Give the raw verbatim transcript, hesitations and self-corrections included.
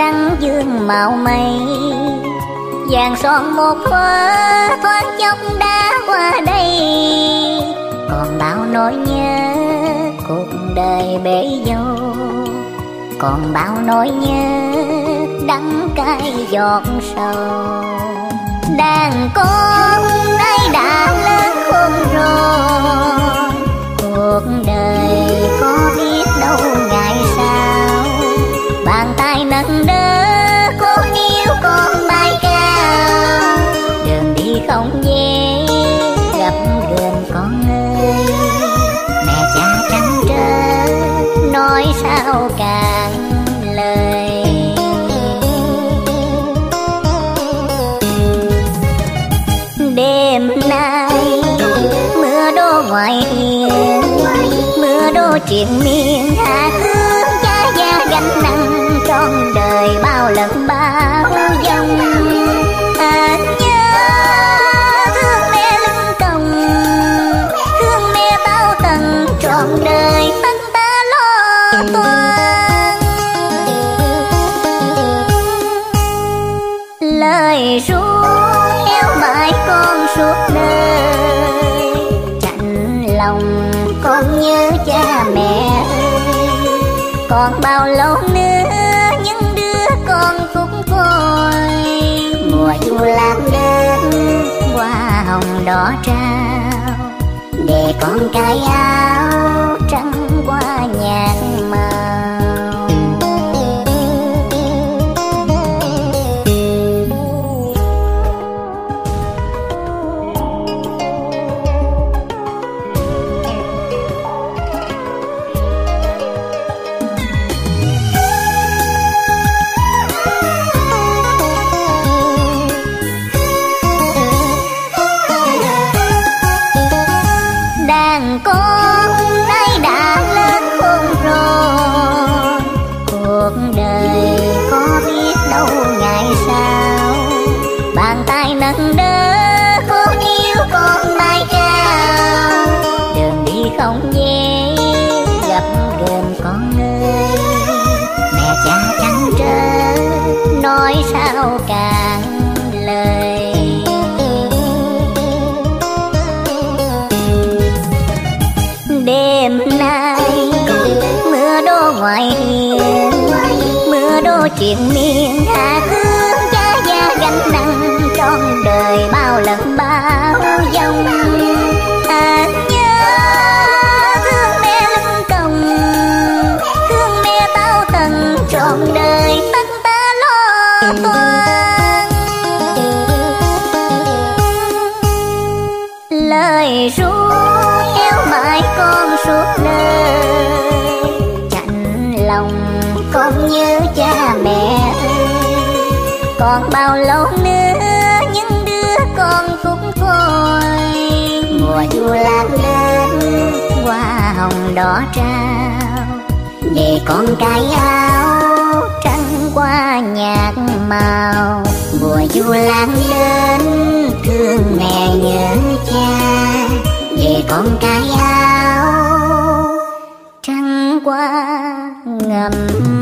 trắng dương màu mây, vàng son một hoa thoáng chốc đã qua đây. Còn bao nỗi nhớ cuộc đời bể dâu, còn bao nỗi nhớ đắng cay giọt sầu. Đàn con nay đã lớn khôn rồi, cuộc đời có biết đâu ngày sau. Bàn tay nâng đỡ cô níu con bay cao, đường đi không dễ gặp đường con ơi. Mẹ cha trắng trơ nói sao càng lời. Đêm nay mưa đổ ngoài hiên, mưa đổ triền miên hạ thương cha gia gánh nặng trong đời bao lần bao dòng. Anh nhớ thương mẹ lưng còng, thương mẹ bao tầng trọn đời tất ta lo toan. Lời ru suốt đời chạnh lòng con nhớ cha mẹ ơi. Còn bao lâu nữa những đứa con cũng coi mùa du lan đến hoa hồng đỏ trao, để con cái áo trắng qua nhạt màu. Nói sao càng lời. Đêm nay mưa đổ ngoài hiên, mưa đổ triền miên hạ thương cha gia gánh nặng trong đời bao lần bao dòng. Anh nhớ thương mẹ lưng còng, thương mẹ bao tầng trọn đời tất toan. Lời ru kéo mãi con suốt đời chạnh lòng con nhớ cha mẹ ơi. Còn bao lâu nữa những đứa con cũng coi mùa du lan đến hoa hồng đỏ trao, để con cái áo trắng qua nhạt màu. Mùa du lan đến thương mẹ nhớ cha, về con cái áo trắng qua ngầm